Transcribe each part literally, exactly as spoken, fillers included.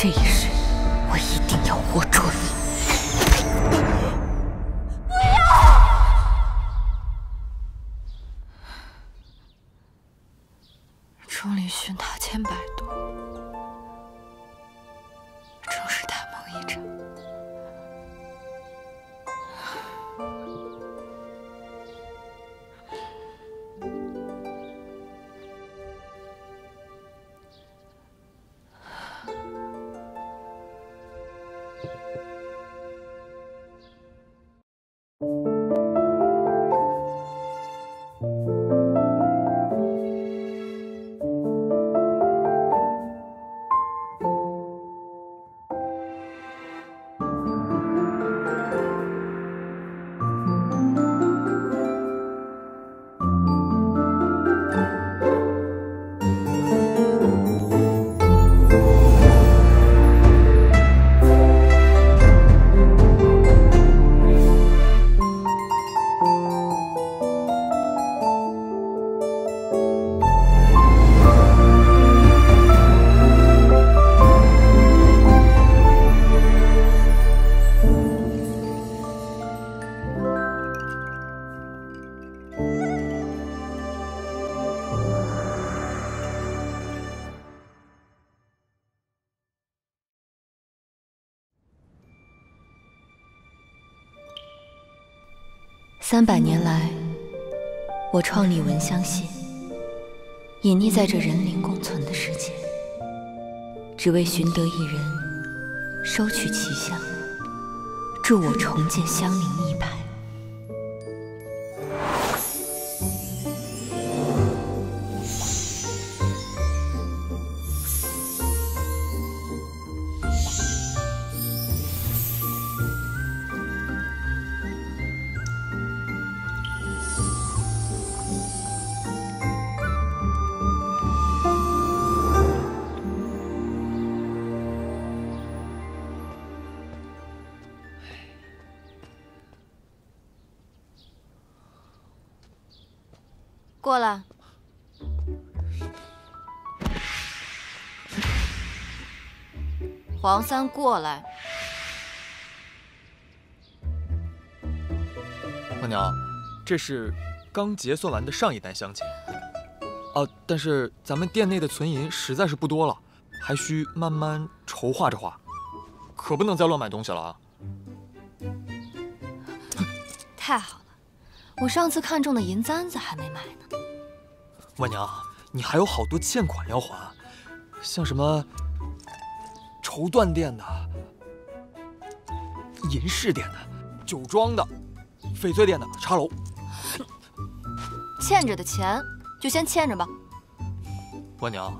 这一世我一定要活捉你！不要！众里寻他千百度，终是大梦一场。三百年来，我创立闻香信，隐匿在这人灵共存的世界，只为寻得一人，收取其香，助我重建香菱一派。过了。黄三，过来。默娘，这是刚结算完的上一单香钱。啊，但是咱们店内的存银实在是不多了，还需慢慢筹划着花，可不能再乱买东西了啊！太好了，我上次看中的银簪子还没买呢。 默娘，你还有好多欠款要还，像什么绸缎店的、银饰店的、酒庄的、翡翠店的、茶楼，欠着的钱就先欠着吧。默娘，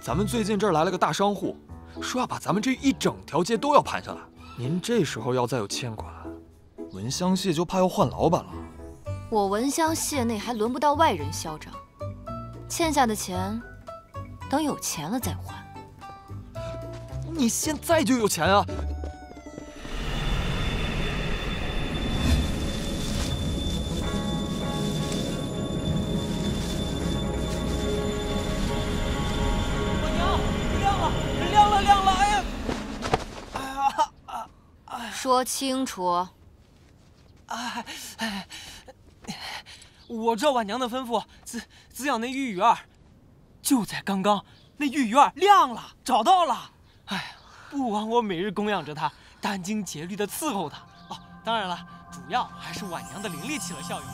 咱们最近这儿来了个大商户，说要把咱们这一整条街都要盘下来。您这时候要再有欠款，闻香蟹就怕要换老板了。我闻香蟹内还轮不到外人嚣张。 欠下的钱，等有钱了再还。你现在就有钱啊！默娘，亮了，亮了，亮了！哎呀，哎呀，啊啊！说清楚。哎哎。 我照婉娘的吩咐滋滋养那玉鱼儿，就在刚刚，那玉鱼儿亮了，找到了。哎呀，不枉我每日供养着它，殚精竭虑的伺候它。哦，当然了，主要还是婉娘的灵力起了效用。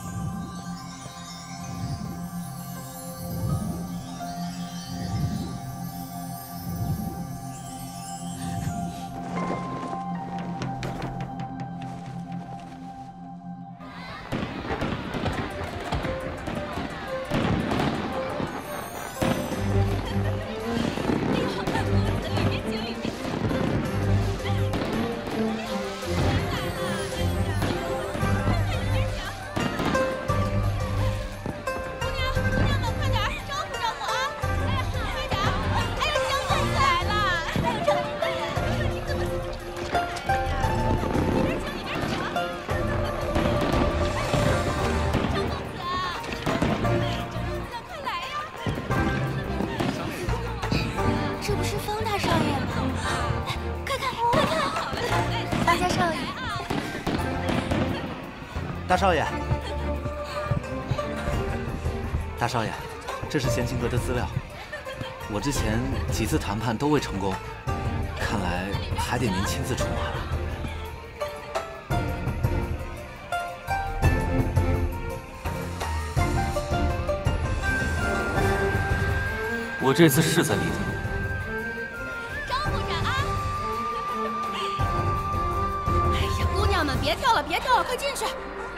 大少爷，大少爷，这是贤琴阁的资料。我之前几次谈判都未成功，看来还得您亲自出马了。 我这次是在理他。张部长啊！哎呀，姑娘们别跳了，别跳了，快进去！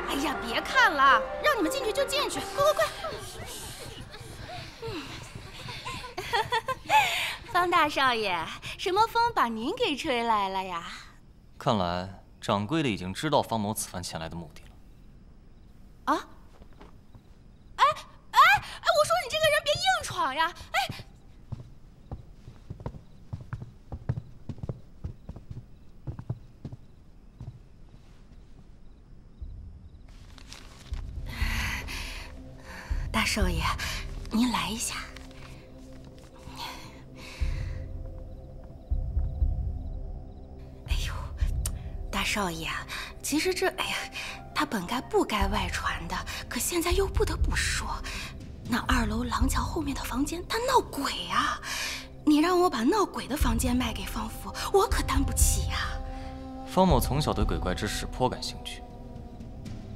哎呀，别看了，让你们进去就进去，快快快！方大少爷，什么风把您给吹来了呀？看来掌柜的已经知道方某此番前来的目的了。啊？哎哎哎！我说你这个人别硬闯呀！哎。 大少爷，您来一下。哎呦，大少爷，其实这……哎呀，他本该不该外传的，可现在又不得不说。那二楼廊桥后面的房间，他闹鬼啊！你让我把闹鬼的房间卖给方福，我可担不起呀、啊。方某从小对鬼怪之事颇感兴趣。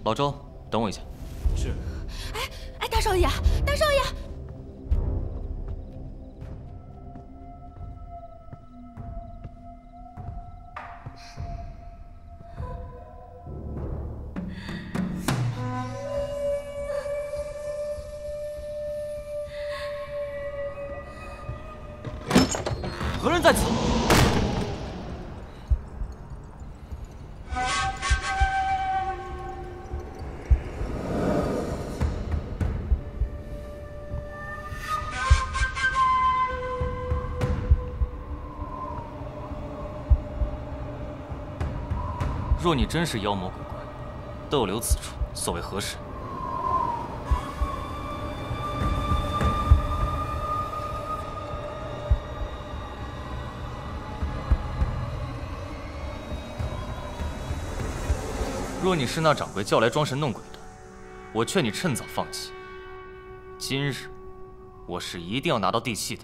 老周，等我一下。是。哎。 哎，大少爷，大少爷！何人在此？ 若你真是妖魔鬼怪，逗留此处，所为何事？若你是那掌柜叫来装神弄鬼的，我劝你趁早放弃。今日，我是一定要拿到地契的。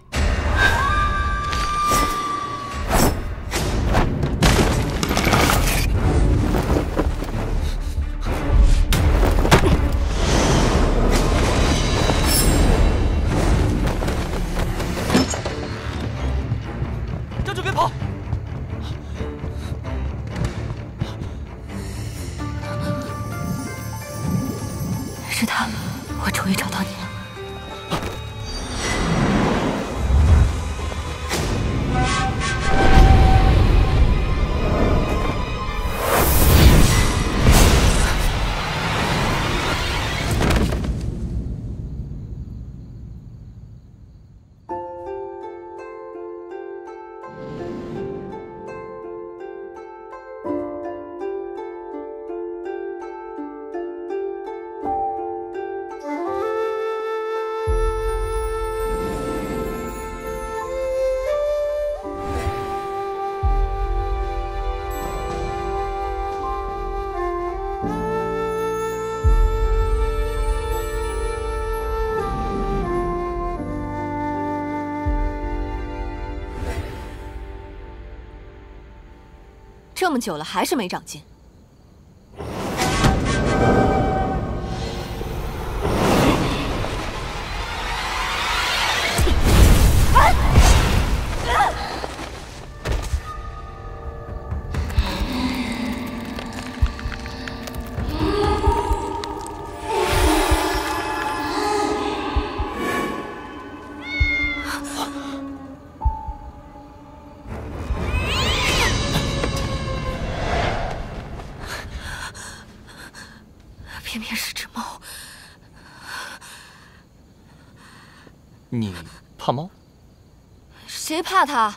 这么久了，还是没长进。怕猫？谁怕他？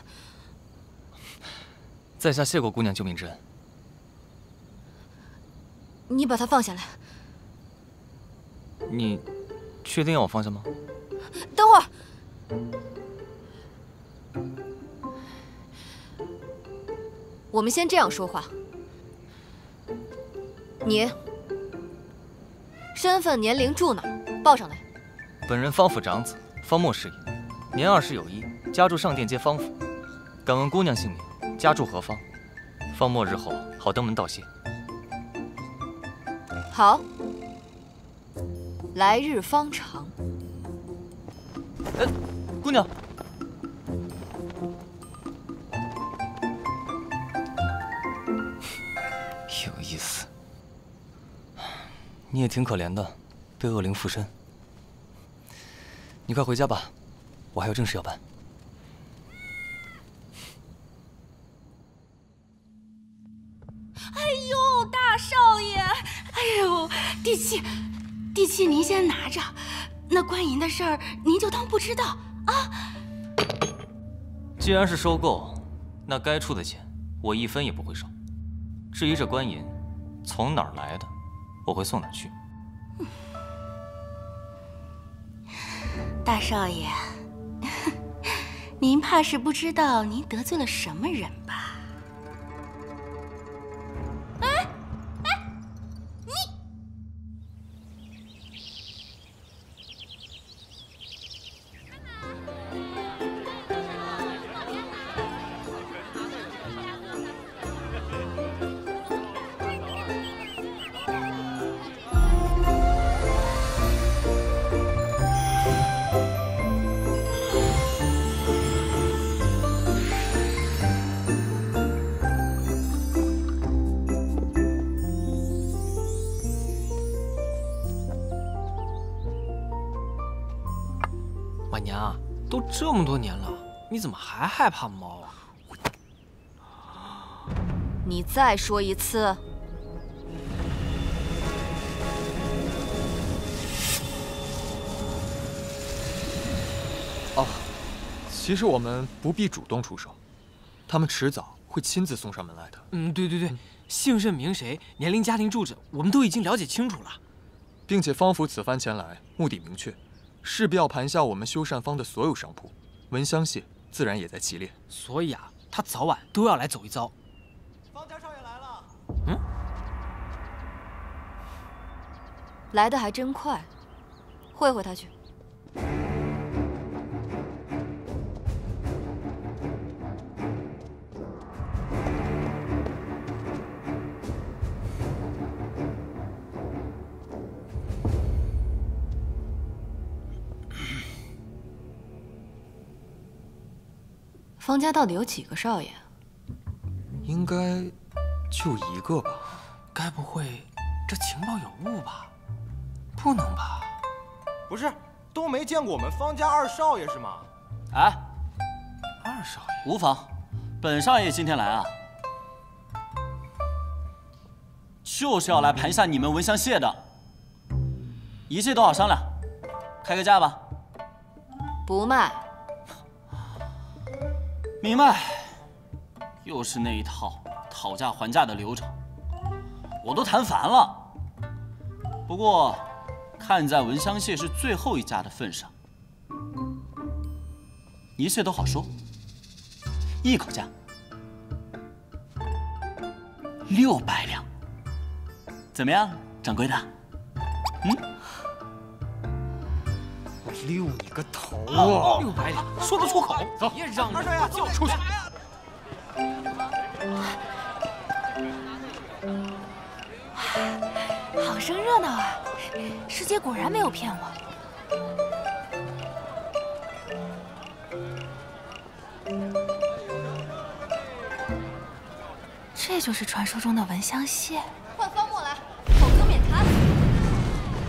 在下谢过姑娘救命之恩。你把他放下来。你确定要我放下吗？等会儿，我们先这样说话。你身份、年龄、住哪儿报上来。本人方府长子方墨是也，年二十有一，家住上店街方府。敢问姑娘姓名，家住何方？方墨日后好登门道谢。好，来日方长。哎，姑娘。 你也挺可怜的，被恶灵附身。你快回家吧，我还有正事要办。哎呦，大少爷！哎呦，地契，地契您先拿着，那官银的事儿您就当不知道啊。既然是收购，那该出的钱我一分也不会少。至于这官银从哪儿来的？ 我会送哪去？大少爷，您怕是不知道您得罪了什么人吧？哎哎，你！婉娘，都这么多年了，你怎么还害怕猫啊？你再说一次。哦，其实我们不必主动出手，他们迟早会亲自送上门来的。嗯，对对对，姓甚名谁，年龄、家庭、住址，我们都已经了解清楚了，并且方府此番前来，目的明确。 势必要盘下我们修缮方的所有商铺，闻香屑自然也在其列。所以啊，他早晚都要来走一遭。方家少爷来了。嗯，来的还真快，会会他去。方家到底有几个少爷？应该就一个吧。该不会这情报有误吧？不能吧？不是，都没见过我们方家二少爷是吗？哎，二少爷无妨，本少爷今天来啊，就是要来盘下你们闻香屑的，一切都好商量，开个价吧。不卖。 明白，又是那一套讨价还价的流程，我都谈烦了。不过，看在闻香屑是最后一家的份上，一切都好说，一口价，六百两，怎么样，掌柜的？嗯，我溜你个头！ 哦，六百两，说得出口？走，别嚷嚷！二少爷，出去！好生热闹啊！师姐果然没有骗我。这就是传说中的闻香屑。换方墨来，否则免谈。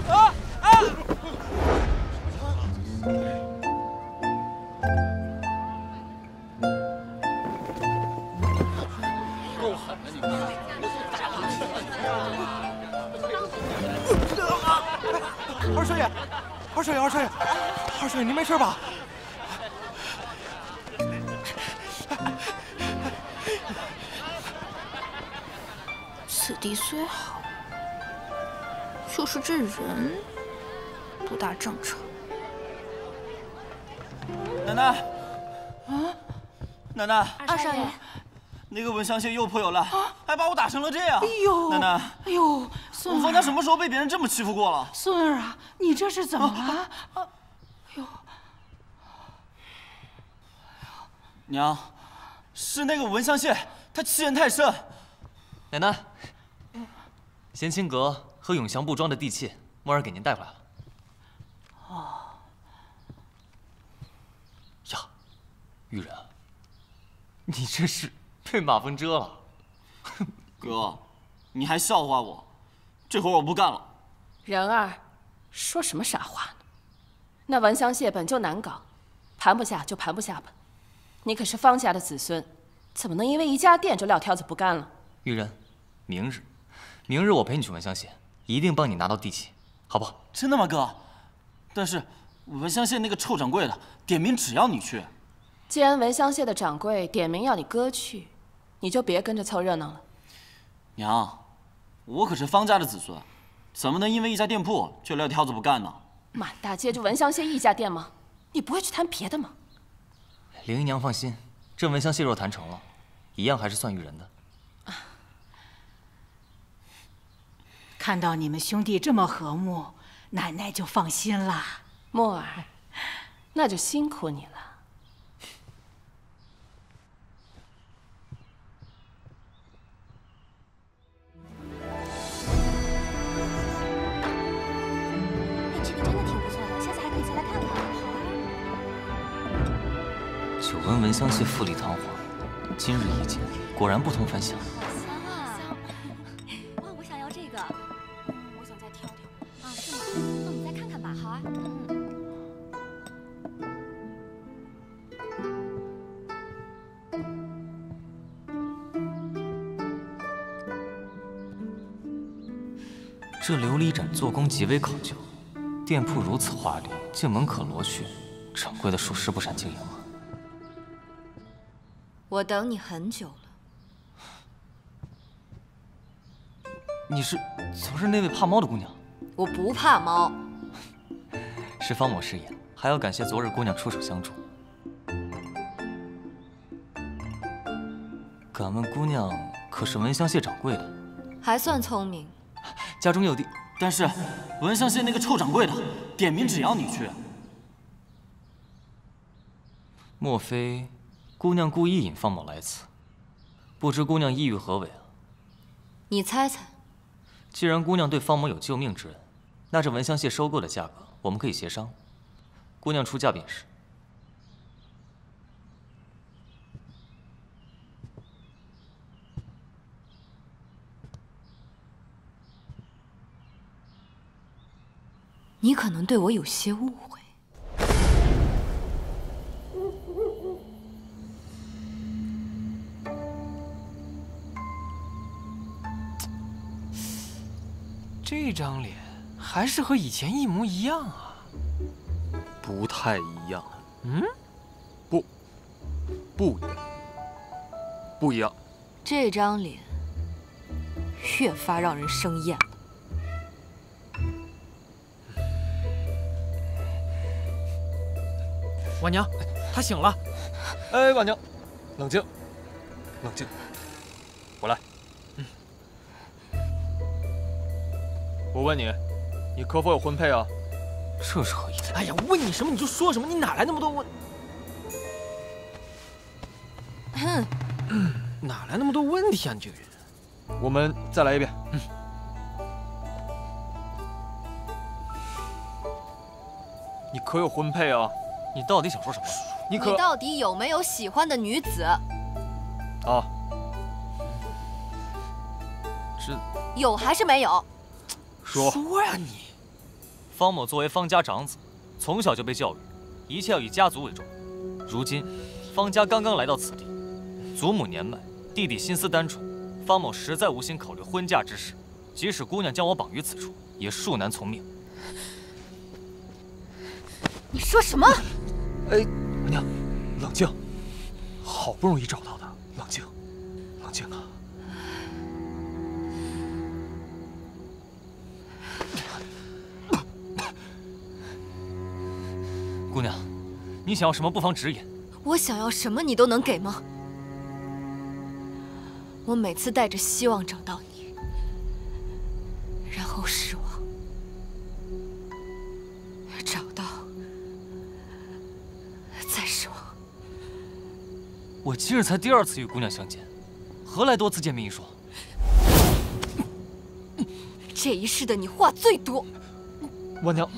啊啊！啊 二少爷，二少爷，二少爷，二少爷，您没事吧？此地虽好，就是这人不大正常。奶奶，啊，奶奶，二少爷。 奶那个蚊香蟹又泼油了，啊、还把我打成了这样。哎呦，奶奶，哎呦，孙儿，我放假什么时候被别人这么欺负过了？孙儿啊，你这是怎么了？啊，啊哎呦，娘，是那个蚊香蟹，它欺人太甚。奶奶，闲清阁和永祥布庄的地契，墨儿给您带回来了。哦。 玉人，你这是被马蜂蛰了。哥，你还笑话我？这会儿我不干了。人儿，说什么傻话呢？那蚊香蟹本就难搞，盘不下就盘不下吧。你可是方家的子孙，怎么能因为一家店就撂挑子不干了？玉人，明日，明日我陪你去蚊香蟹，一定帮你拿到地契，好不好？真的吗，哥？但是蚊香蟹那个臭掌柜的点名只要你去。 既然闻香蟹的掌柜点名要你哥去，你就别跟着凑热闹了。娘，我可是方家的子孙，怎么能因为一家店铺就撂挑子不干呢？满大街就闻香蟹一家店吗？你不会去谈别的吗？灵姨娘放心，这闻香蟹若谈成了，一样还是算玉人的。啊、看到你们兄弟这么和睦，奶奶就放心了。墨儿，那就辛苦你了。 久闻闻香蟹富丽堂皇，今日一见，果然不同凡响。香啊！哇，我想要这个。我想再挑挑。啊，是吗？那我们再看看吧，好啊。嗯。这琉璃盏做工极为考究，店铺如此华丽，进门可罗雀，掌柜的属实不善经营啊。 我等你很久了。你是总是那位怕猫的姑娘？我不怕猫。是方某失言，还要感谢昨日姑娘出手相助。敢问姑娘可是闻香蟹掌柜的？还算聪明。家中有地，但是闻香蟹那个臭掌柜的点名只要你去。莫非？ 姑娘故意引方某来此，不知姑娘意欲何为啊？你猜猜。既然姑娘对方某有救命之恩，那这闻香蟹收购的价格我们可以协商，姑娘出价便是。你可能对我有些误会。 这张脸还是和以前一模一样啊！不太一样。嗯，不，不一样，不一样。这张脸越发让人生厌了。婉娘，她醒了。哎，婉娘，冷静，冷静，我来。 我问你，你可否有婚配啊？这是何意思？哎呀，我问你什么你就说什么，你哪来那么多问？哼、嗯，哪来那么多问题啊？你这个人。我们再来一遍。嗯。你可有婚配啊？你到底想说什么？你可你到底有没有喜欢的女子？啊。这有还是没有？ 说说呀你！方某作为方家长子，从小就被教育，一切要以家族为重。如今方家刚刚来到此地，祖母年迈，弟弟心思单纯，方某实在无心考虑婚嫁之事。即使姑娘将我绑于此处，也恕难从命。你说什么？哎，娘，冷静！好不容易找到的，冷静，冷静啊！ 姑娘，你想要什么不妨直言。我想要什么你都能给吗？我每次带着希望找到你，然后失望。找到，再失望。我今日才第二次与姑娘相见，何来多次见面一说？这一世的你话最多。婉娘，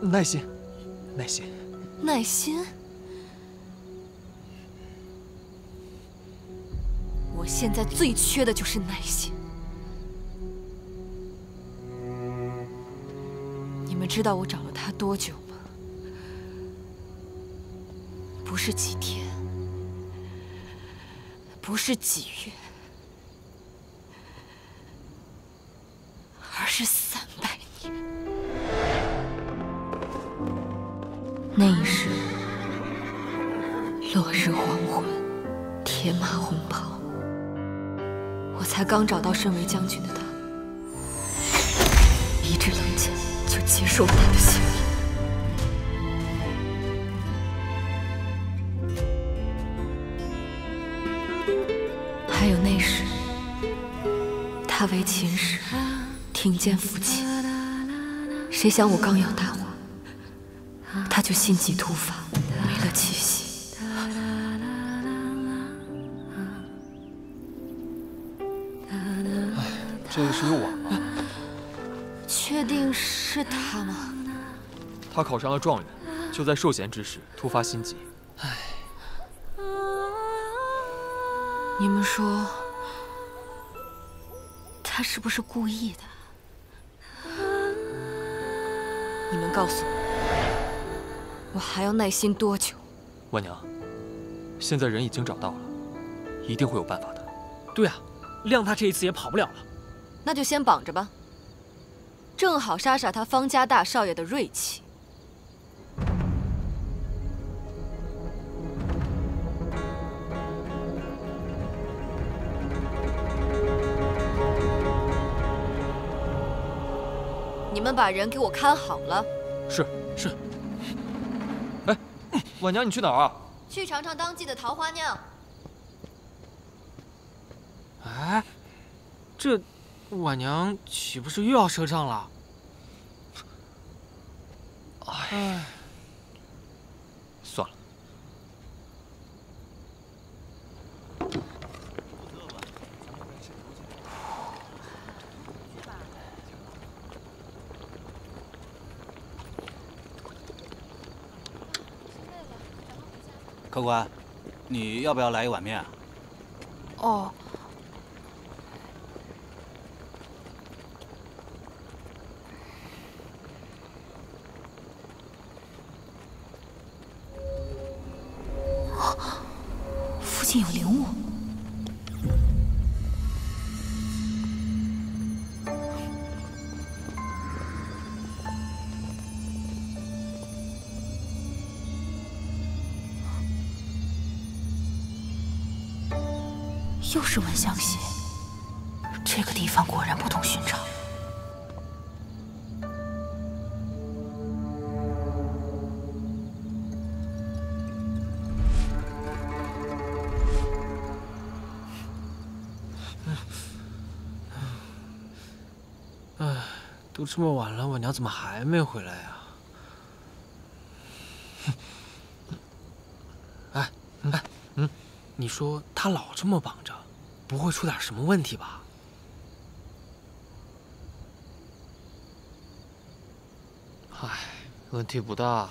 耐心，耐心，耐心。 我现在最缺的就是耐心。你们知道我找了他多久吗？不是几天，不是几月，而是三百年。那一世，落日黄昏，铁马红袍。 我才刚找到身为将军的他，一掷冷箭就结束了他的性命。还有那时，他为秦时挺剑负秦，谁想我刚要大火，他就心急突发，没了气息。 这是又晚了。确定是他吗？他考上了状元，就在授衔之时突发心急。唉，你们说他是不是故意的？你们告诉我，我还要耐心多久？婉娘，现在人已经找到了，一定会有办法的。对啊，谅他这一次也跑不了了。 那就先绑着吧，正好杀杀他方家大少爷的锐气。你们把人给我看好了。是是。哎，婉娘，你去哪儿啊？去尝尝当季的桃花酿。哎，这。 婉娘岂不是又要赊账了？哎，算了。客官，你要不要来一碗面啊？哦。 有灵物，又是闻香屑。这个地方果然不同寻常。都这么晚了，我娘怎么还没回来呀？哎哎，嗯，你说她老这么绑着，不会出点什么问题吧？哎，问题不大，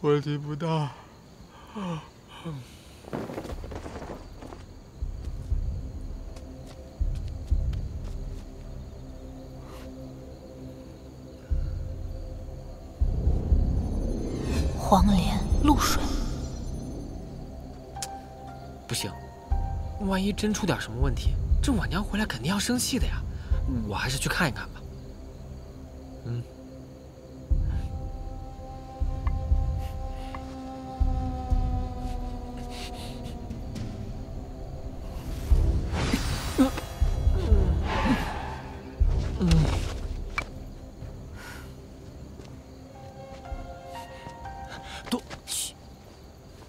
问题不大。嗯 黄连、露水，不行，万一真出点什么问题，这婉娘回来肯定要生气的呀。我还是去看一看吧。嗯。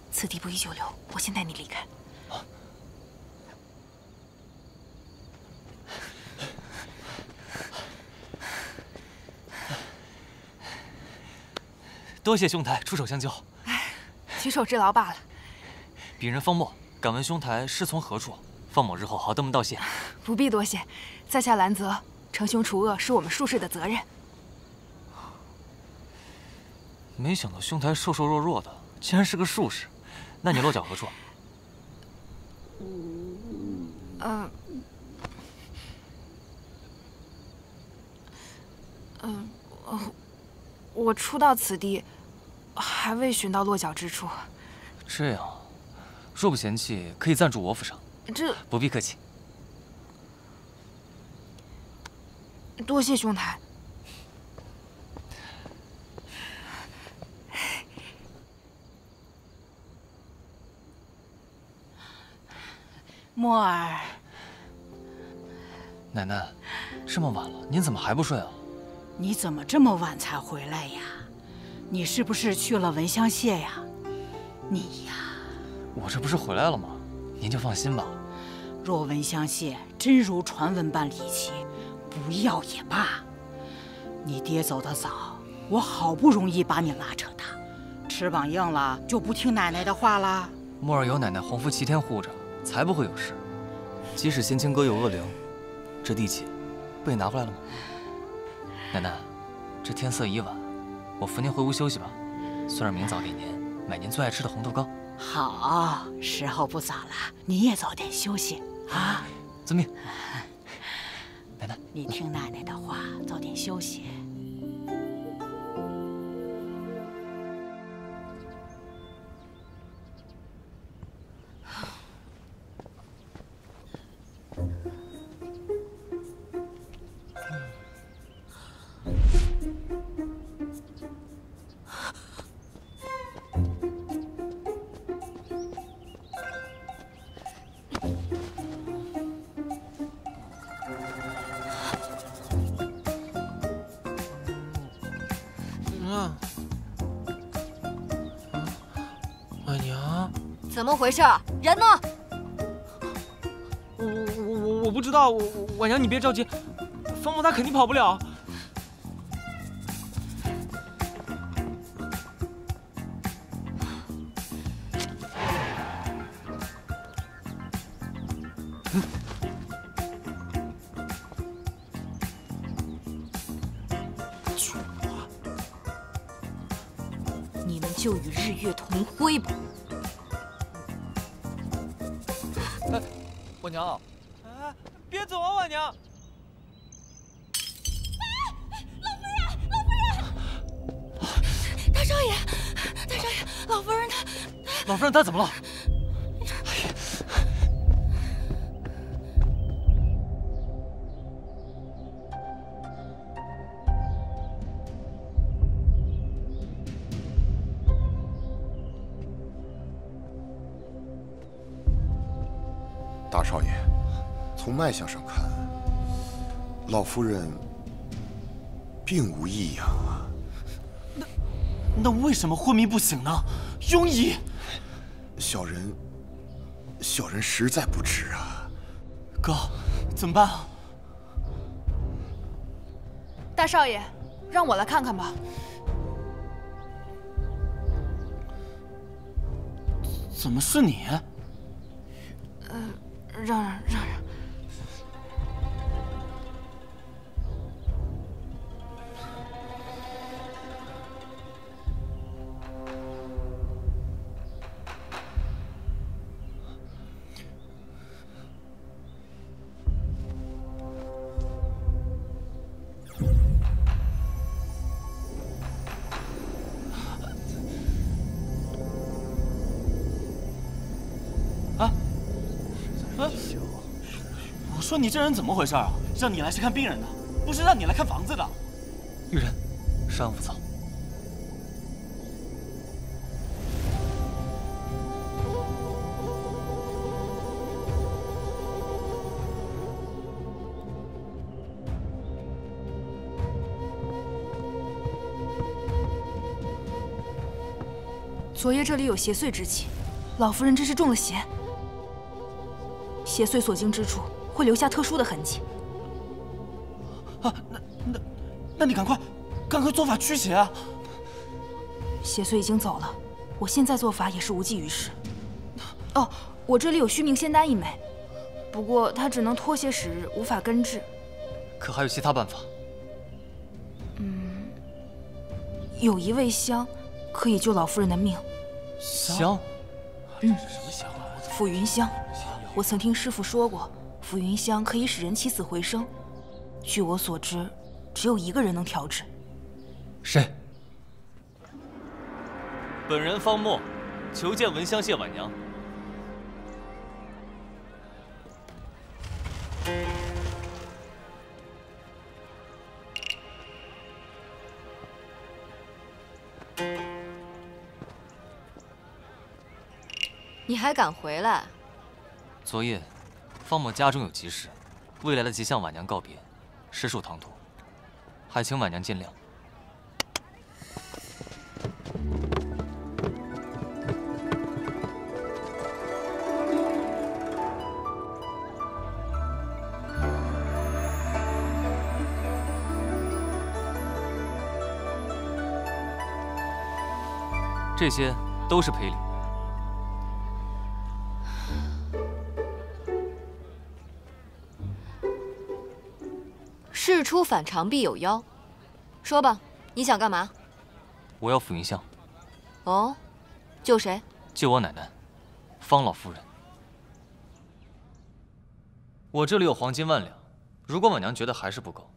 此地不宜久留，我先带你离开。多谢兄台出手相救。哎，举手之劳罢了。鄙人方墨，敢问兄台师从何处？方某日后好登门道谢。不必多谢，在下兰泽，惩凶除恶是我们术士的责任。没想到兄台瘦瘦弱弱的，竟然是个术士。那你落脚何处？嗯、呃。 嗯、呃，我初到此地，还未寻到落脚之处。这样，若不嫌弃，可以暂住我府上。这不必客气。多谢兄台。墨儿，奶奶，这么晚了，您怎么还不睡啊？ 你怎么这么晚才回来呀？你是不是去了闻香榭呀？你呀，我这不是回来了吗？您就放心吧。若闻香榭真如传闻般离奇，不要也罢。你爹走得早，我好不容易把你拉扯大，翅膀硬了就不听奶奶的话了。墨儿有奶奶皇夫齐天护着，才不会有事。即使先清阁有恶灵，这地契不也拿回来了吗？ 奶奶，这天色已晚，我扶您回屋休息吧。孙儿明早给您买您最爱吃的红豆糕。好，时候不早了，你也早点休息啊。遵命。奶奶，你听奶奶的话，早点休息。怎么回事？人呢？我我我我不知道，婉娘你别着急，方墨他肯定跑不了。嗯、你们就与日月同辉吧。 婉娘，哎，别走啊，婉娘！哎，老夫人，老夫人，大少爷，大少爷，老夫人她……老夫人她怎么了？脉象上看，老夫人并无异样啊。那那为什么昏迷不醒呢？庸医，小人小人实在不知啊。哥，怎么办啊？大少爷，让我来看看吧。怎么是你？呃，让让让让。 说你这人怎么回事啊？让你来是看病人的，不是让你来看房子的。玉人，稍安勿躁。昨夜这里有邪祟之气，老夫人真是中了邪。邪祟所经之处。 会留下特殊的痕迹。啊，那那，那你赶快，赶快做法驱邪啊！邪祟已经走了，我现在做法也是无济于事。哦，我这里有虚明仙丹一枚，不过它只能拖些时日，无法根治。可还有其他办法？嗯，有一味香，可以救老夫人的命。香？嗯，什么香啊？浮云香。我曾听师傅说过，浮云香可以使人起死回生。据我所知，只有一个人能调制。谁？ 本人方墨，求见闻香谢婉娘。你还敢回来？昨夜，方墨家中有急事，未来得及向婉娘告别，实属唐突，还请婉娘见谅。 这些都是赔礼。事出反常必有妖，说吧，你想干嘛？我要浮云香。哦，救谁？救我奶奶，方老夫人。我这里有黄金万两，如果婉娘觉得还是不够，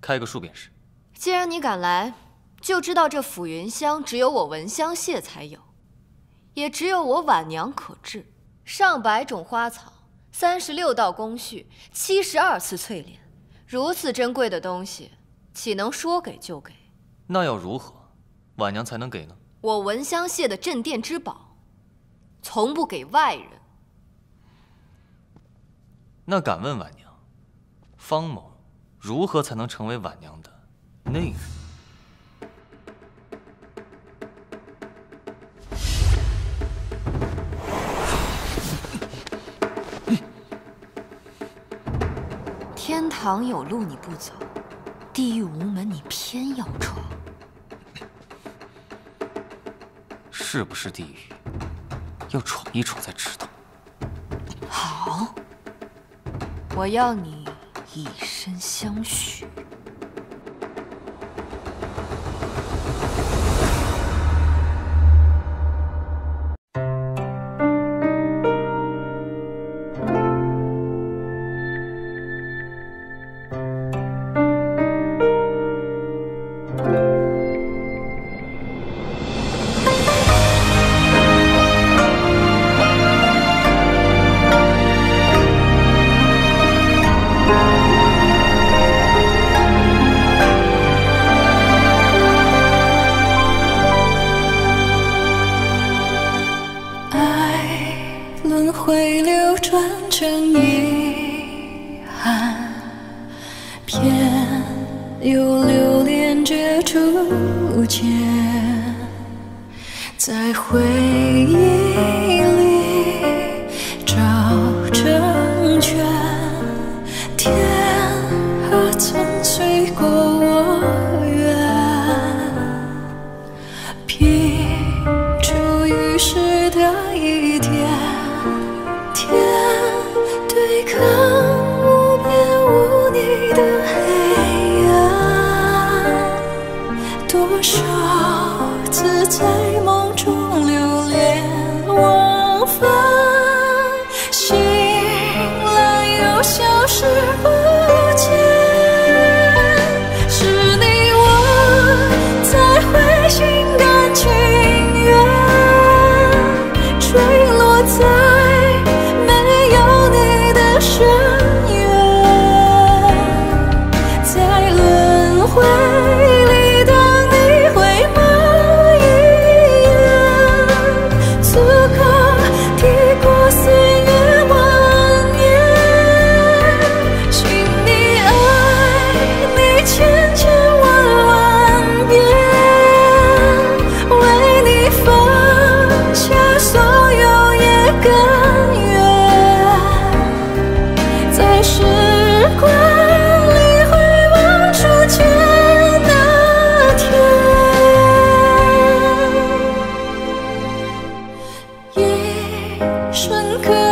开个数便是。既然你敢来。 就知道这浮云香只有我闻香谢才有，也只有我婉娘可制。上百种花草，三十六道工序，七十二次淬炼，如此珍贵的东西，岂能说给就给？那要如何，婉娘才能给呢？我闻香谢的镇店之宝，从不给外人。那敢问婉娘，方某如何才能成为婉娘的那个？ 天堂有路你不走，地狱无门你偏要闯。是不是地狱？要闯一闯才知道。好，我要你以身相许。 回里，当你回眸一瞬刻。